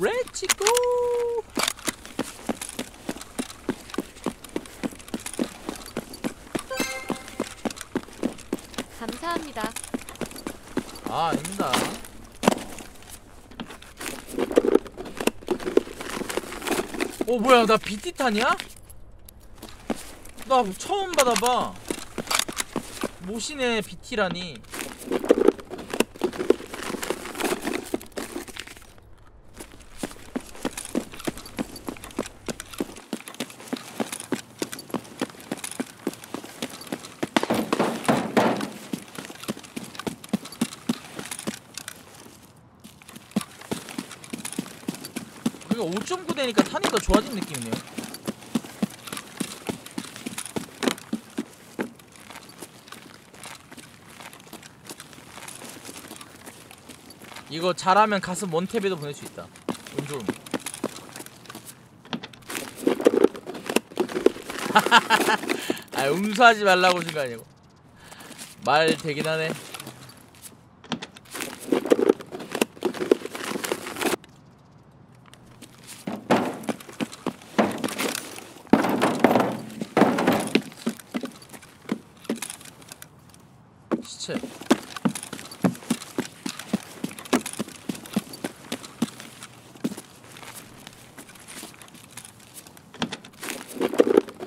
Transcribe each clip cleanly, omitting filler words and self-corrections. Let's go! 감사합니다. 아, 아닙니다. 어, 뭐야, 나 BT탄이야? 나 처음 받아봐. 모시네 BT라니. 이거 5.9대니까 타니까 좋아진 느낌이네요. 이거 잘하면 가슴 원탭에도 보낼 수 있다. 운 좋음. 아, 음수하지 말라고 준 거 아니고. 말 되긴 하네. 시체.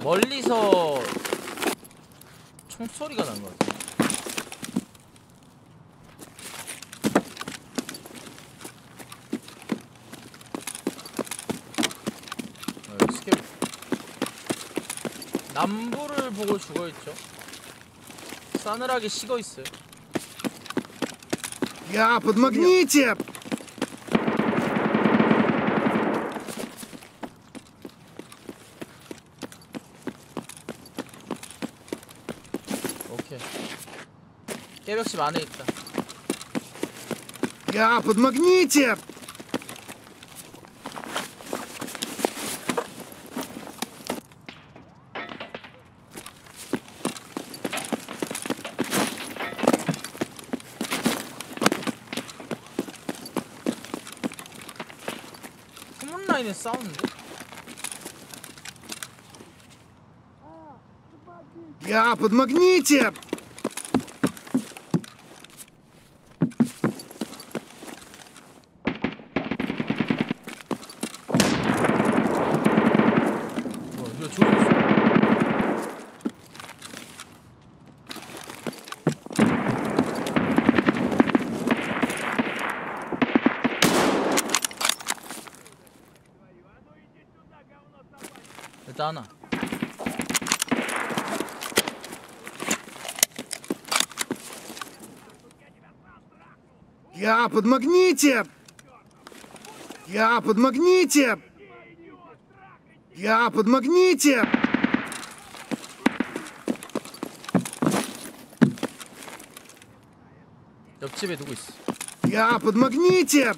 멀리서 총소리가 난 것 같아. 남부를 보고 죽어있죠. 싸늘하게 식어있어요. 야, подмагните! 깨벽집 안에 있다. 야, подмагните! 후문라인에 싸우는데? 야, подмагните! 하나. 야, подмагните! 야, подмагните! 야, подмагните! 옆집에 누구 있어? 야, подмагните!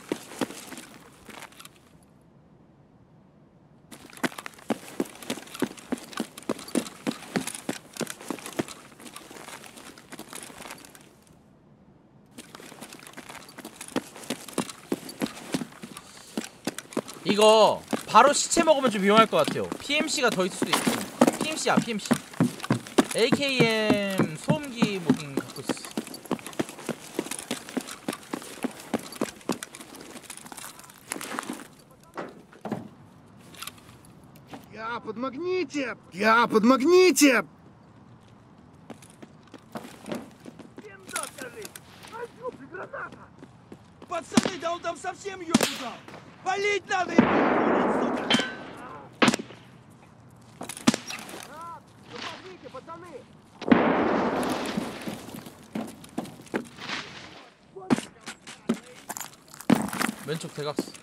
이거 바로 시체 먹으면 좀 위험할 것 같아요. PMC가 더 있을 수도 있고. PMC야, PMC. AKM 소음기 뭐긴 갖고 있어. 야, подмагните! 야, подмагните! Пацаны, да он там совсем её удал. Валить надо и подходить, сука! Рад, помогите, пацаны! 왼쪽 대각선.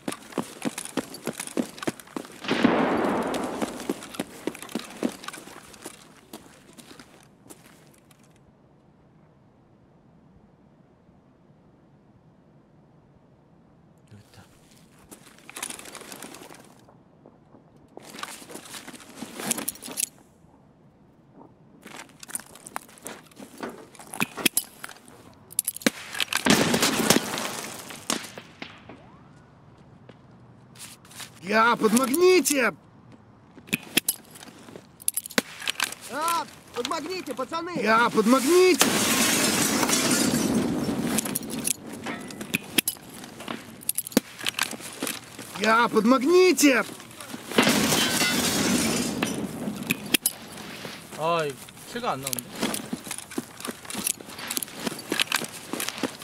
А, подмагните! А, подмагните, пацаны! А, подмагните! А, подмагните! 아이, 키가 안 나오는데.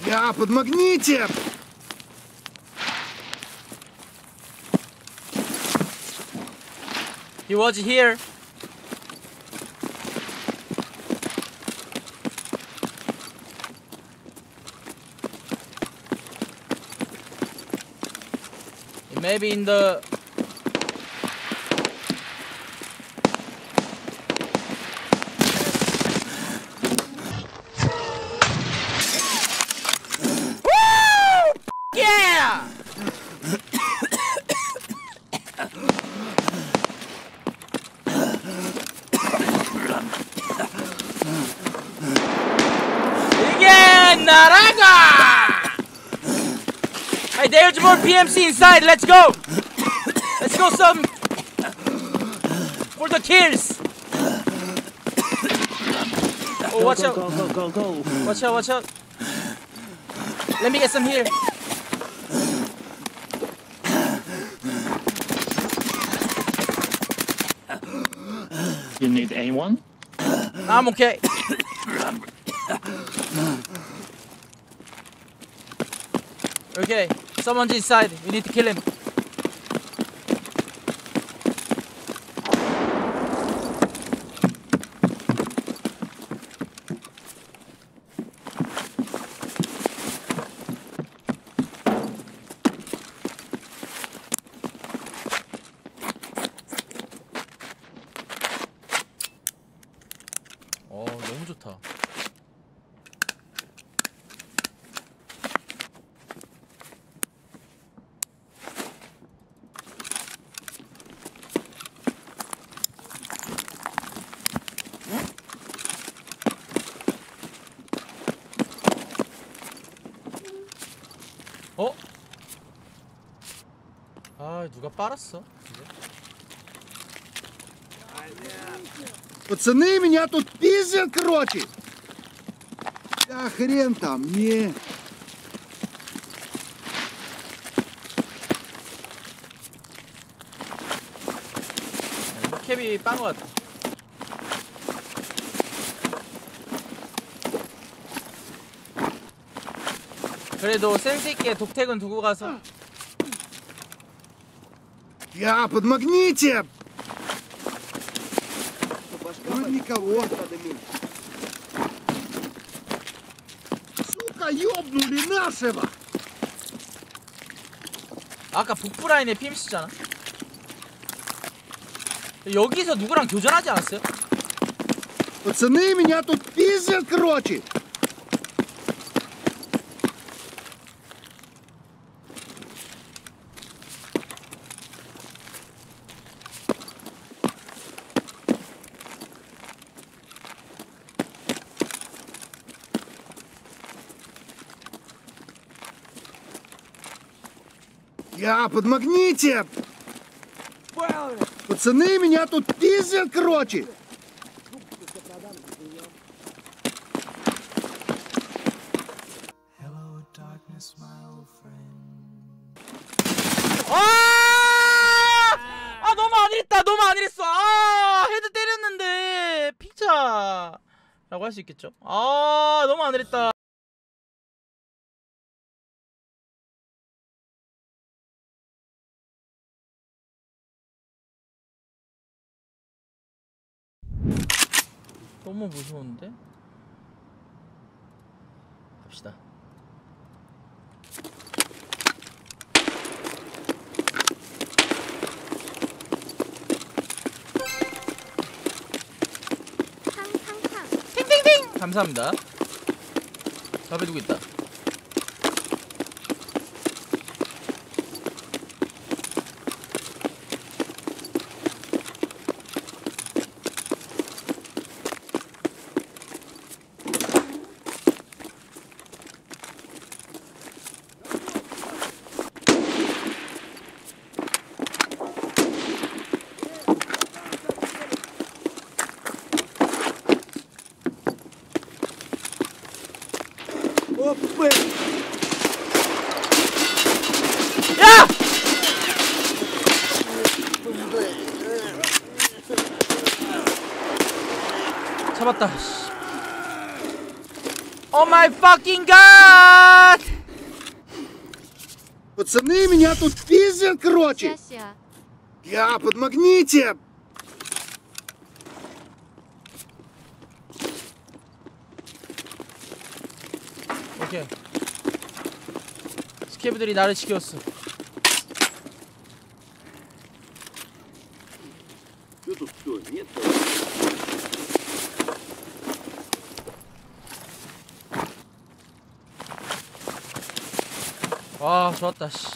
야, подмагните! He was here. Maybe in the There's more PMC inside. Let's go. Let's go some for the kills. Oh, watch out! Go, go, go, go, go! Watch out! Watch out! Let me get some here. You need anyone? I'm okay. Okay. Someone's inside. We need to kill him. 어, 너무 좋다. 어? 아, 누가 빨았어? Пацаны, меня тут пиздят, короче! Да хрен там, не! 캡이 빤 것 같아. 그래도 센스있게 독택은 두고 가서 야, подмагните! Никого. Сука, ёбнули нашего! 아까 북부 라인에 PMC잖아. 여기서 누구랑 교전하지 않았어요? Пацаны, меня тут пиздят, короче! Я, подмагните! Пацаны, меня тут пиздят, короче! 아, 너무 안 이랬다, 너무 안 이랬어! 아, 헤드 때렸는데! 피자! 라고 할 수 있겠죠? 아, 너무 안 이랬다. 너무 무서운데? 갑시다. 팅팅팅! 감사합니다. 앞에 누구 있다. 어, 뭐야? 야! 잡았다. Oh my fucking god! Пацаны, меня тут пиздят, короче. Я подмагните. 오케이. 스케브들이 나를 지켰어. 와, 좋았다. 씨.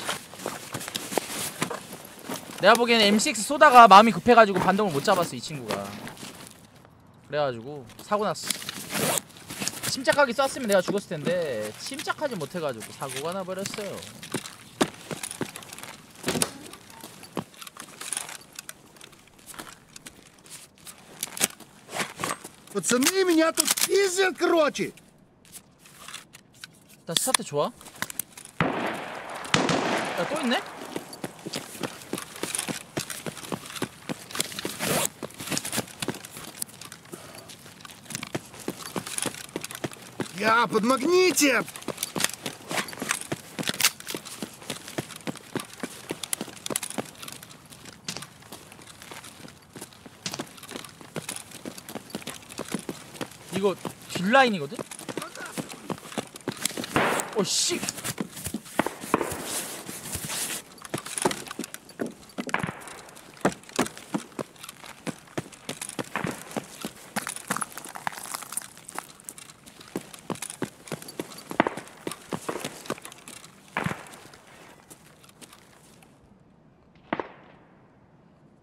내가 보기에는 M6 쏘다가 마음이 급해가지고 반동을 못 잡았어, 이 친구가. 그래가지고 사고 났어. 침착하게 쐈으면 내가 죽었을 텐데 침착하지 못해가지고 사고가 나버렸어요. Пацаны, меня тут пиздят, короче. 나 스타트 좋아? 야, 또 있네? Я, подмагните! 이거 뒷라인이거든? 오, 씨!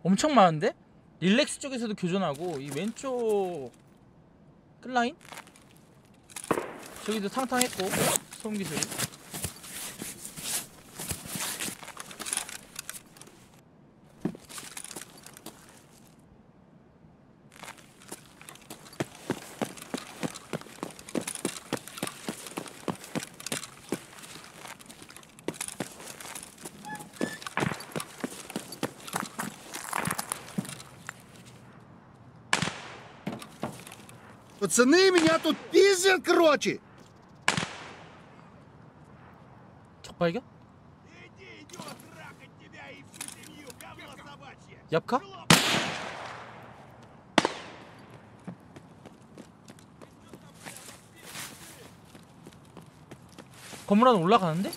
엄청 많은데? 릴렉스 쪽에서도 교전하고 이 왼쪽 끝라인? 저기도 탕탕했고 소음기 소리. Пацаны, меня тут пиздят, короче. Чопайга? Иди, идиот, трахать тебя и всю семью, говно собачье. Ябка? 건물 안에 올라가는데?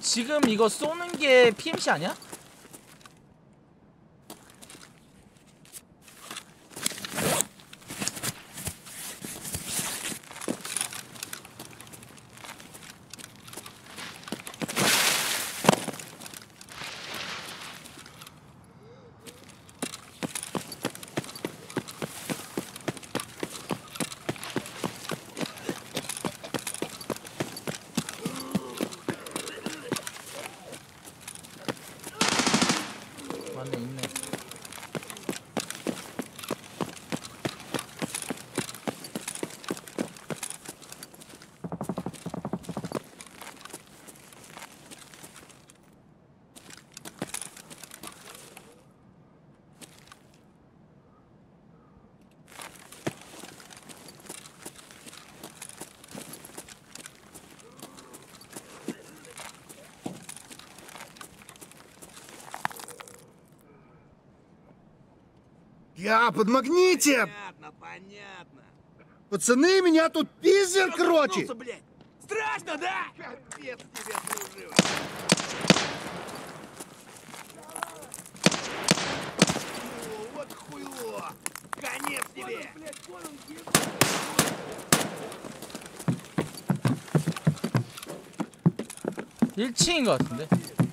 지금 이거 쏘는 게 PMC 아니야? Я, подмагните! Понятно, понятно. Пацаны, меня тут пиздят, короче! Страшно, да? Капец тебя, служивый! О, вот хуйло! Конец не 1층인 것 같은데. 응.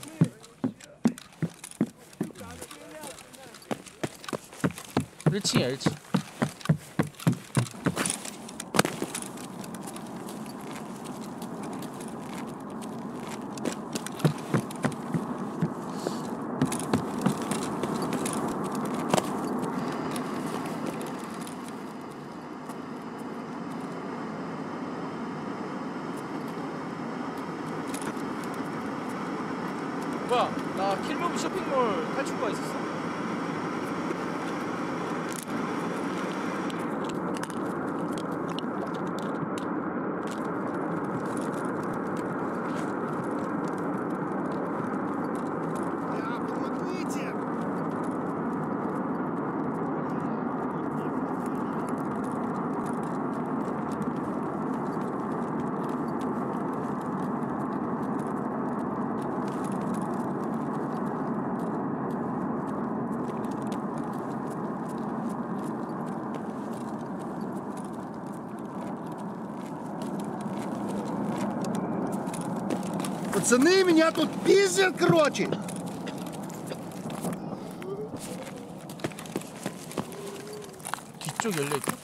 1층이야 1층. 뭐야, 나 킬로브 쇼핑몰 탈출구가 있었어. Пацаны, меня тут пиздят, короче! 뒤쪽 열려있다.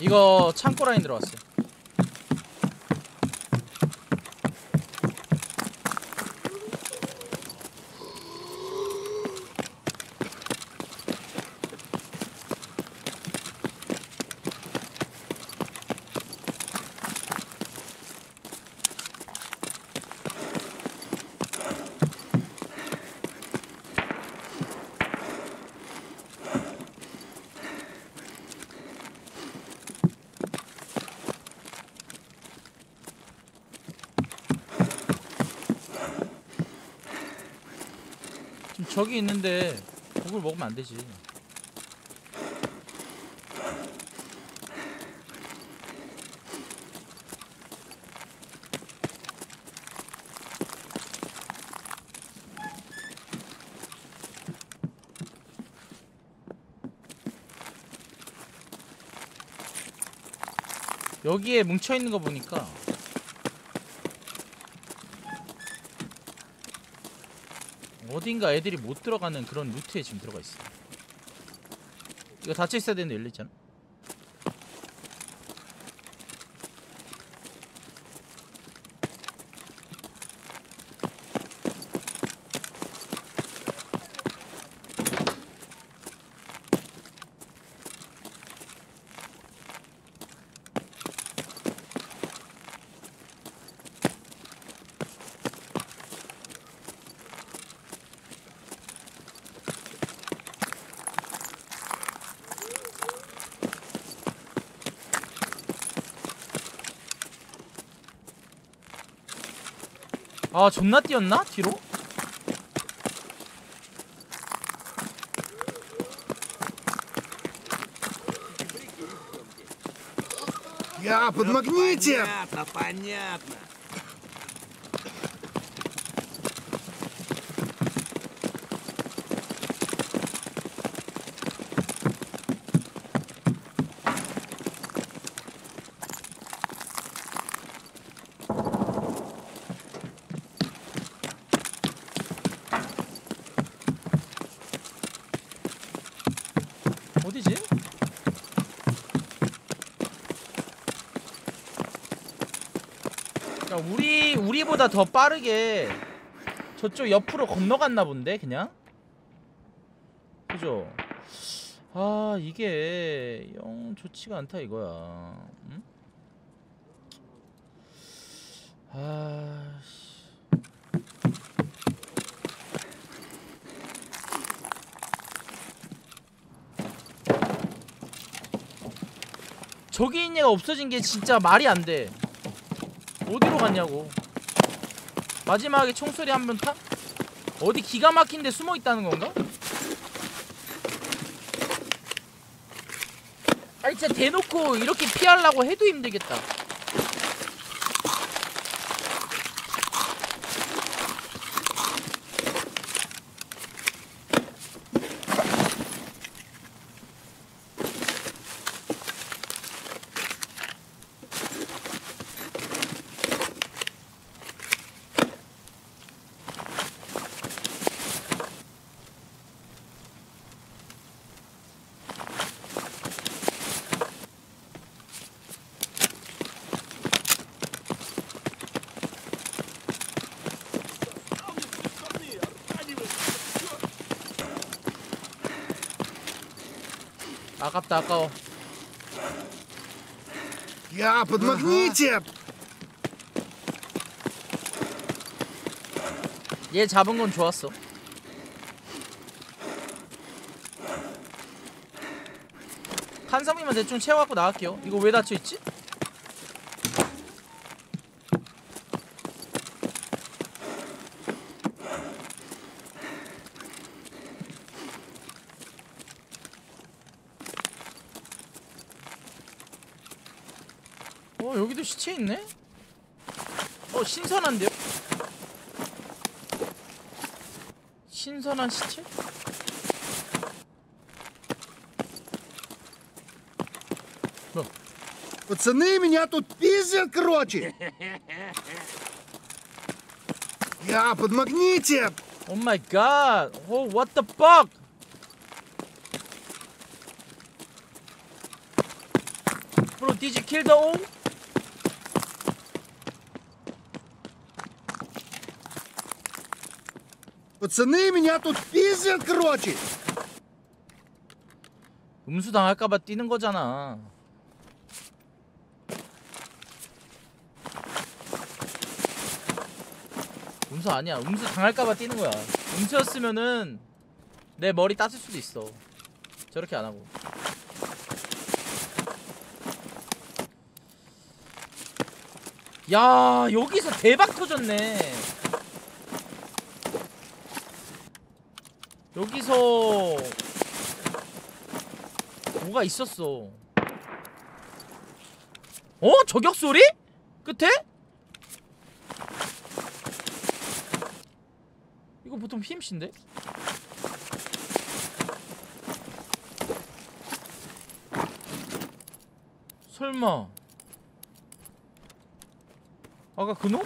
이거 창고 라인 들어왔어요. 저기 있는데 고기를 먹으면 안 되지. 여기에 뭉쳐 있는 거 보니까 어딘가 애들이 못 들어가는 그런 루트에 지금 들어가 있어. 이거 닫혀 있어야 되는데 열려 있잖아. 아, 존나 뛰었나? 뒤로? 야, подмагните! Понятно, понятно. 우리보다 더 빠르게 저쪽 옆으로 건너갔나 본데 그냥? 그죠? 아 이게 영 좋지가 않다 이거야. 응? 아... 저기 있는 애가 없어진 게 진짜 말이 안 돼. 어디로 갔냐고. 마지막에 총소리 한번 타? 어디 기가 막힌 데 숨어있다는 건가? 아니 진짜 대놓고 이렇게 피하려고 해도 힘들겠다. 아깝다, 아까워. 야, подмагните. 얘 잡은 건 좋았어. 한성이만 대충 채워갖고 나갈게요. 이거 왜 닫혀있지? 시체 있네? 어, 신선한데요? 신선한 시체? 뭐? Пацаны, меня тут пиздят, короче. Я, подмагните. Oh my god. Oh, what the fuck? Bro, did you kill the old? Пацаны, меня тут пиздят, короче. 음수 당할까봐 뛰는 거잖아. 음수 아니야. 음수 당할까봐 뛰는 거야. 음수였으면은 내 머리 땄을 수도 있어. 저렇게 안 하고. 야, 여기서 대박 터졌네. 여기서 뭐가 있었어. 어? 저격소리? 끝에? 이거 보통 PMC인데? 설마 아까 그 놈?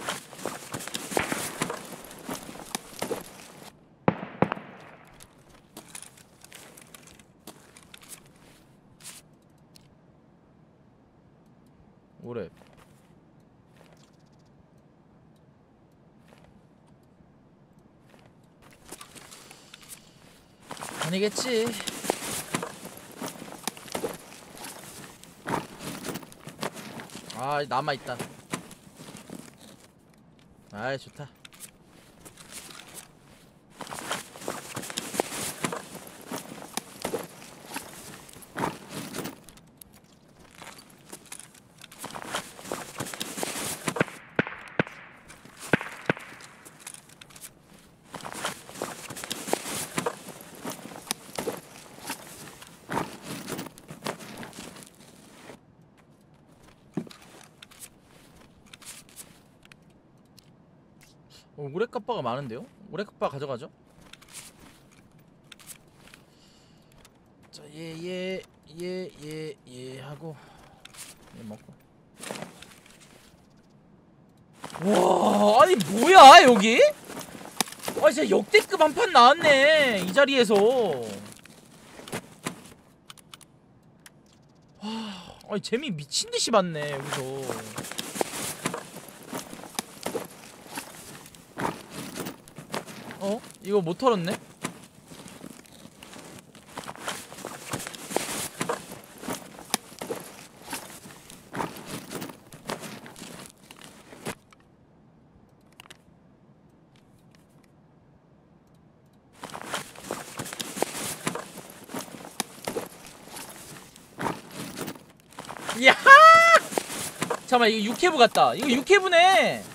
아니겠지. 아, 남아있다. 아이, 좋다. 오레카빠가 많은데요? 오레카빠 가져가죠? 자, 예 하고 얘 먹고. 와, 아니 뭐야 여기? 아, 진짜 역대급 한 판 나왔네 이 자리에서. 와, 아니 재미 미친 듯이 봤네 여기서. 어? 이거 못 털었네? 이야! 잠깐만, 이거 6해부 같다. 이거 6해부네!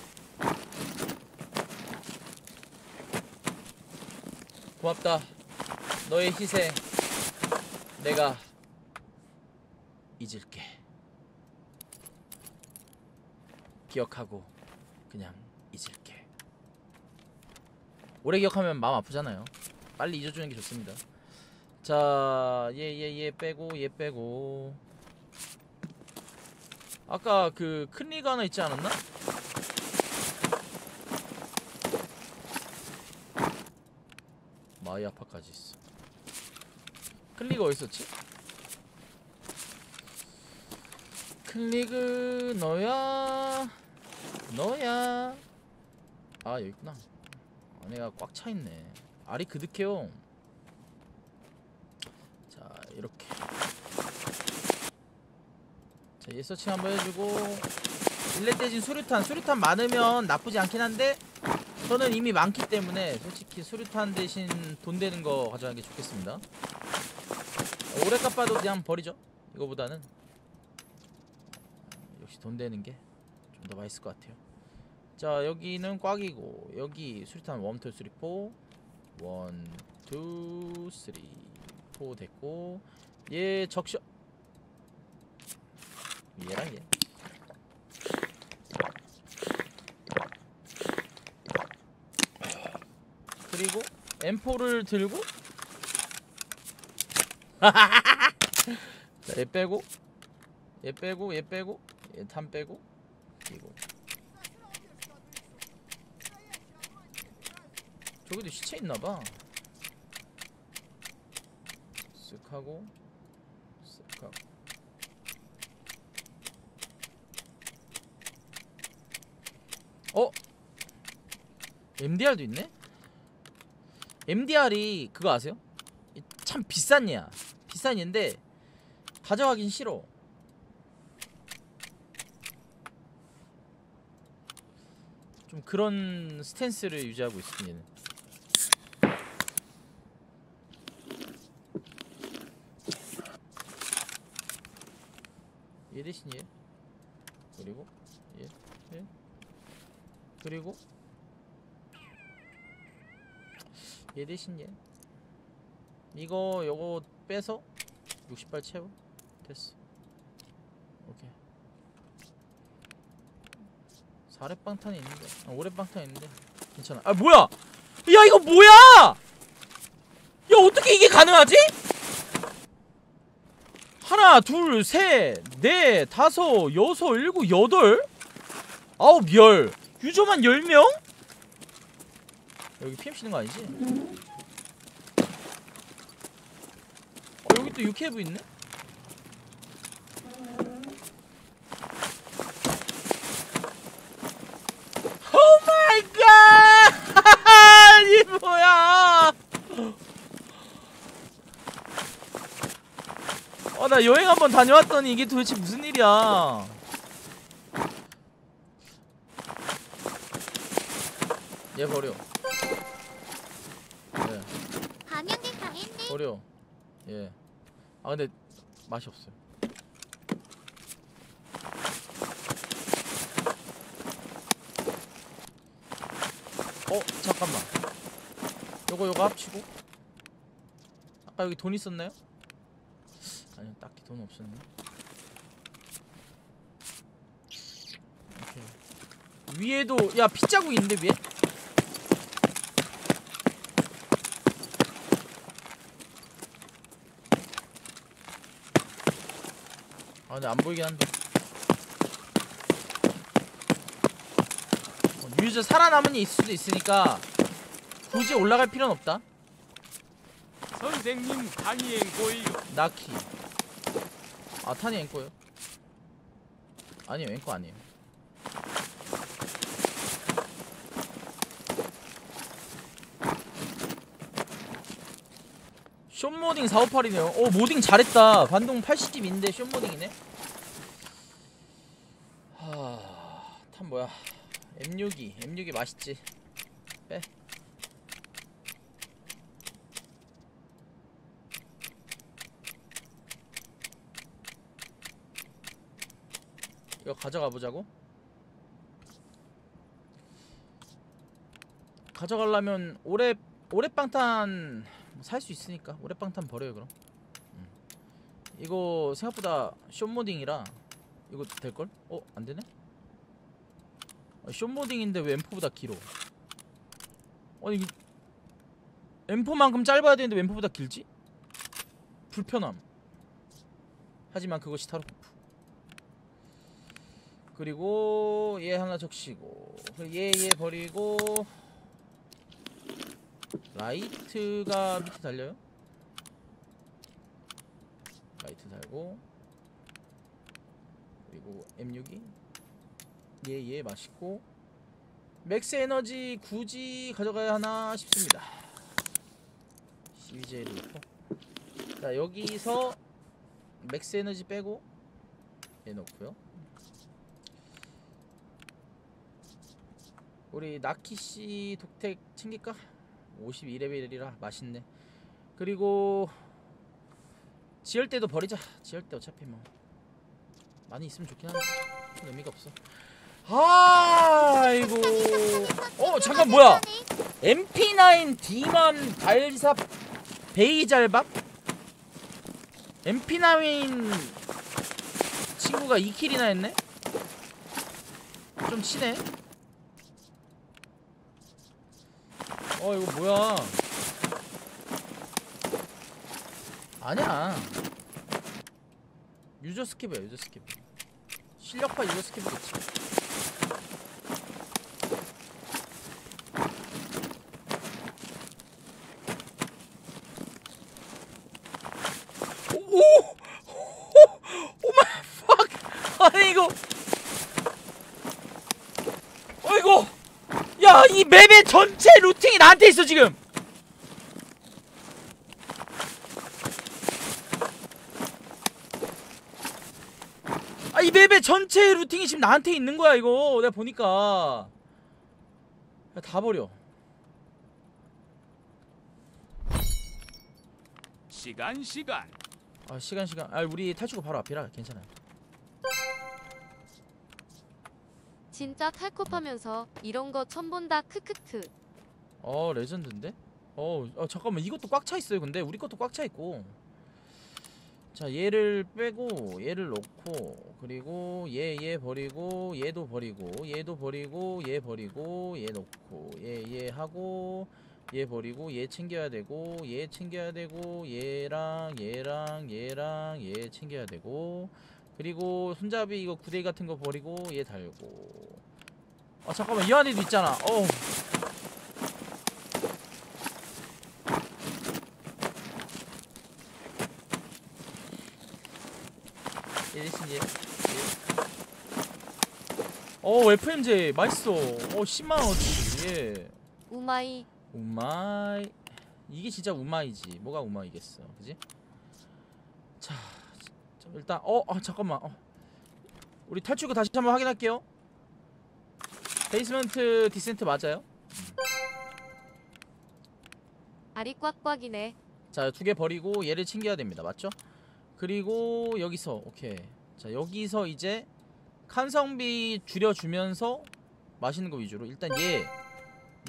고맙다. 너의 희생 내가 잊을게. 기억하고 그냥 잊을게. 오래 기억하면 마음 아프잖아요. 빨리 잊어주는 게 좋습니다. 자, 얘 빼고 얘 빼고 아까 그 큰 리그 하나 있지 않았나? 마이아파까지 있어. 큰 리그 어디 있었지? 큰 리그 너야 너야. 아 여기 있구나. 안에가 꽉 차 있네. 알이 그득해요. 자 이렇게. 자 얘 서칭 한번 해주고. 일렛대진 수류탄. 수류탄 많으면 나쁘지 않긴 한데 저는 이미 많기 때문에 솔직히 수류탄 대신 돈 되는 거 가져가는 게 좋겠습니다. 오래 깎아도 그냥 버리죠. 이거보다는 역시 돈 되는 게 좀 더 맛있을 것 같아요. 자 여기는 꽉이고 여기 수류탄 1, 2, 3, 4 1, 2, 3, 4 됐고 얘 적셔 얘랑 얘. 그리고 M4를 들고 자, 얘 빼고 얘 빼고 얘 빼고 얘 탄 빼고 이거 저기도 시체 있나봐. 쓱 하고 쓱 하고 어? MDR도 있네? MDR이 그거 아세요? 참 비싼 얘야. 비싼 얘인데 가져가긴 싫어. 좀 그런 스탠스를 유지하고 있어 얘는. 얘 대신 얘 그리고 얘, 얘 그리고 얘 대신 얘. 이거 요거 빼서 60발 채워. 됐어. 오케이. 4렙 방탄이 있는데 아 5렙 방탄이 있는데 괜찮아. 아 뭐야! 야 이거 뭐야! 야 어떻게 이게 가능하지? 하나 둘 셋 넷 다섯 여섯 일곱 여덟 아홉 열. 유저만 10명? 여기 PM 치는 거 아니지? 어, 여기 또 유캐브 있네? 오 마이 갓! 이 뭐야! 아, 나 여행 한번 다녀왔더니 이게 도대체 무슨 일이야? 얘 버려. 예. 버려. 예. 아 근데 맛이 없어요. 어 잠깐만. 요거 합치고. 아까 여기 돈 있었나요? 아니요 딱히 돈 없었네. 오케이. 위에도 야 핏자국 있는데 위에? 아 근데 안 보이긴 한데 유저 살아남은 게 있을 수도 있으니까 굳이 올라갈 필요는 없다. 선생님 탄이 앵꼬예요. 나키. 아 탄이 앵꼬요? 아니요 앵꼬 아니에요. 숏모딩 458이네요. 오 모딩 잘했다. 반동 80집인데 숏모딩이네. 하... 탄 뭐야. M62 M62 맛있지. 빼. 이거 가져가보자고? 가져가려면 오래 빵탄 살 수 있으니까 오랫빵탄 버려요 그럼. 이거 생각보다 숏모딩이라 이거 될걸? 어? 안되네? 숏모딩인데 왜 M4보다 길어? 아니 이게 M4만큼 짧아야 되는데 왜 M4보다 길지? 불편함. 하지만 그것이 타르코프. 그리고 얘 하나 적시고 얘 버리고 라이트가 밑에 달려요? 라이트 달고 그리고 M62 얘 맛있고 맥스 에너지 굳이 가져가야 하나 싶습니다. CBJ를 넣고 자 여기서 맥스 에너지 빼고 얘 넣고요. 우리 나키씨 독택 챙길까? 52레벨이라 맛있네. 그리고 지열대도 버리자. 지열대 어차피 뭐 많이 있으면 좋긴 한데 의미가 없어. 아이고 어 잠깐 뭐야 MP9 디만 발삽 베이잘밥? MP9 친구가 2킬이나 했네? 좀 치네? 어 이거 뭐야 아니야 유저 스킵이야 유저 스킵 실력파 유저 스킵이겠지. 이 맵의 전체 루팅이 나한테 있어 지금. 아, 이 맵의 전체 루팅이 지금 나한테 있는 거야 이거. 내가 보니까 야, 다 버려. 시간. 아, 우리 탈출구 바로 앞이라 괜찮아요. 진짜 탈코프하면서 이런 거 처음 본다 크크크. 어 레전드인데? 잠깐만 이것도 꽉 차 있어요. 근데 우리 것도 꽉 차 있고. 자 얘를 빼고 얘를 넣고 그리고 얘 버리고 얘도 버리고 얘도 버리고 얘 버리고 얘 넣고 얘 하고 얘 버리고 얘 챙겨야 되고 얘 챙겨야 되고 얘랑 얘 챙겨야 되고. 그리고 손잡이 이거 구데기 같은 거 버리고 얘 달고. 아 잠깐만 이 안에도 있잖아. 어우 얘 대신 얘 어우 FMJ 맛있어. 어 10만원어치 얘 우마이 우마이. 이게 진짜 우마이지 뭐가 우마이겠어 그지? 자 일단 잠깐만 우리 탈출구 다시 한번 확인할게요. 베이스먼트 디센트 맞아요? 알이 꽉꽉이네. 자 2개 버리고 얘를 챙겨야 됩니다. 맞죠? 그리고 여기서 오케이. 자 여기서 이제 칸성비 줄여주면서 맛있는 거 위주로 일단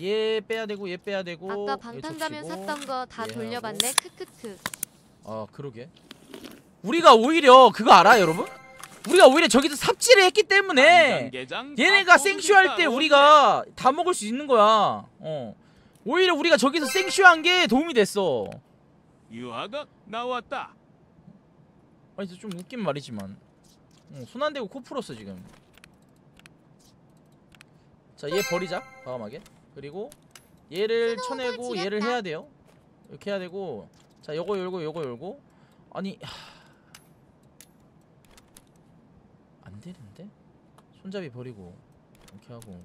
얘 빼야 되고 얘 빼야 되고. 아까 방탄 가면 샀던 거 다 돌려봤네 크크크. 아 그러게. 우리가 오히려 그거 알아 여러분? 우리가 오히려 저기서 삽질을 했기 때문에 얘네가 생쇼할 때 우리가 다 먹을 수 있는 거야. 오히려 우리가 저기서 생쇼한 게 도움이 됐어. 유아가 나왔다. 아니 좀 웃긴 말이지만 손 안 대고 코 풀었어 지금. 자 얘 버리자 과감하게. 그리고 얘를 쳐내고 얘를 해야 돼요. 이렇게 해야 되고 자 요거 열고 요거 열고. 아니 안 되는데? 손잡이 버리고 이렇게 하고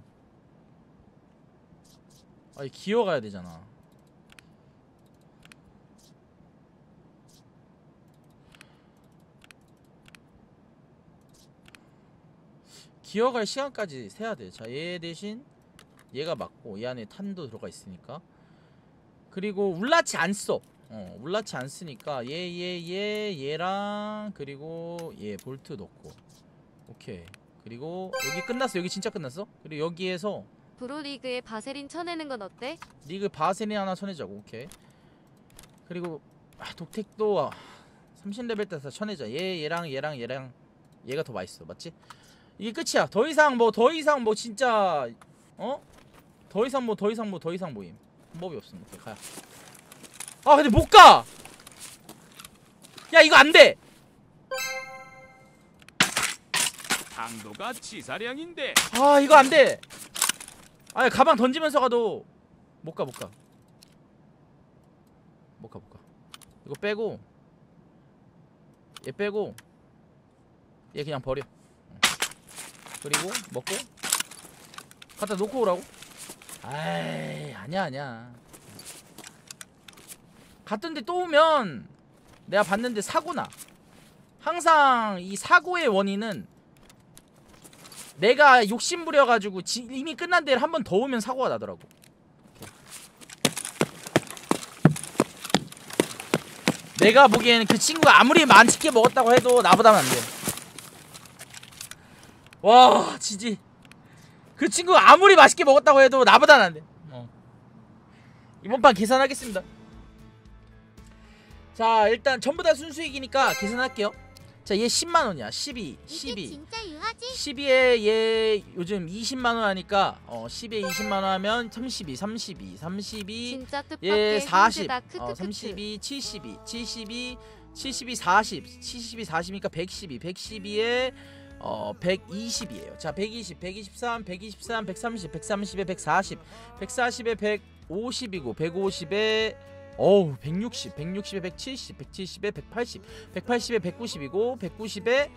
아니 기어가야 되잖아. 기어갈 시간까지 세야 돼. 자 얘 대신 얘가 맞고 얘 안에 탄도 들어가 있으니까. 그리고 울라치 안 써. 울라치 안 쓰니까 얘랑 그리고 얘 볼트 넣고. 오케이. 그리고 여기 끝났어. 여기 진짜 끝났어. 그리고 여기에서 브로리그에 바세린 쳐내는 건 어때? 리그 바세린 하나 쳐내자고. 오케이. 그리고 독택도 30레벨 때서 쳐내자. 얘 얘랑 얘랑 얘랑 얘가 더 맛있어. 맞지? 이게 끝이야. 더 이상 뭐 더 이상 뭐 진짜 어? 더 이상 뭐 더 이상 뭐 더 이상 모임 방법이 없습니다. 가야. 아 근데 못 가. 야 이거 안 돼. 강도가 치사량인데. 아 이거 안 돼. 아 가방 던지면서 가도 못 가 못 가. 못 가 못 가. 이거 빼고 얘 빼고 얘 그냥 버려. 그리고 먹고 갖다 놓고 오라고? 아이 아니야 아니야. 갔던데 또 오면 내가 봤는데 사고나. 항상 이 사고의 원인은 내가 욕심부려가지고 이미 끝난 데를 한 번 더 오면 사고가 나더라고. 내가 보기에는 그 친구가 아무리 맛있게 먹었다고 해도 나보다는 안 돼. 와 지지. 그 친구가 아무리 맛있게 먹었다고 해도 나보다는 안 돼. 이번 판 계산하겠습니다. 자 일단 전부 다 순수익이니까 계산할게요. 자 얘 10만원이야 12 12 12에 얘 요즘 20만원 하니까 10에 20만원 하면 32 얘 40 32 72 40 72 40이니까 112 112에 120이에요. 자 120 123 123 130 130에 140 140에 150이고 150에 어우 160, 160에 170, 170에 180, 180에 190이고 190에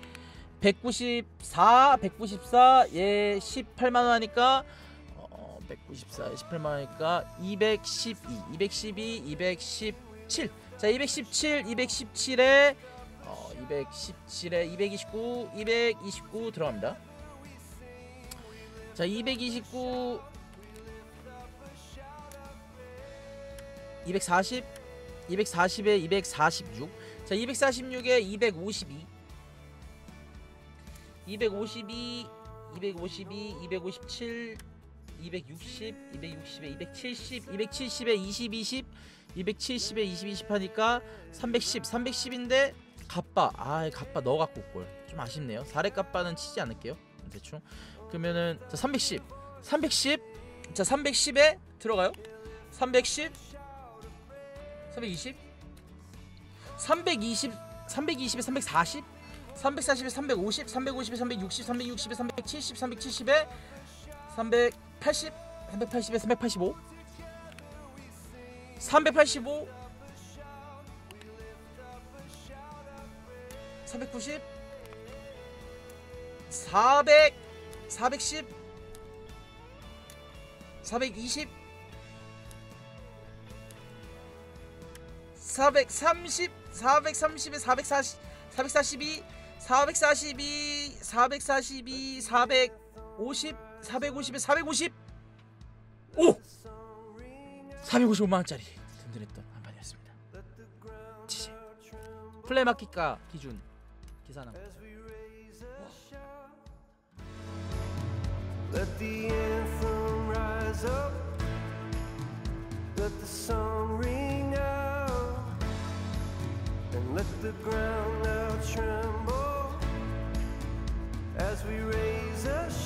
194, 194 얘 18만원 하니까 194에 18만원 하니까 212, 212, 217 자 217, 217에 217에 229, 229 들어갑니다. 자 229 240 240에 246 자 246에 252 252 252 257 260 260에 270 270에 2020 270에 2020 하니까 310 310인데 갑바 아이 갑바 넣어갖고 올 걸 좀 아쉽네요. 4렙 갑바는 치지 않을게요 대충. 그러면은 자 310 310 자 310에 들어가요. 310 320 320 320에 340 340에 350 350에 360 360에 370 370에 380 380에 385 385 390 400 410 420 430, 430에 440, 442, 442, 442, 450, 450에 450. 오! 455만 원짜리 든든했던 한 판이었습니다. 지지. 플레마켓가 기준 계산한 거. Let the ground now tremble as we raise a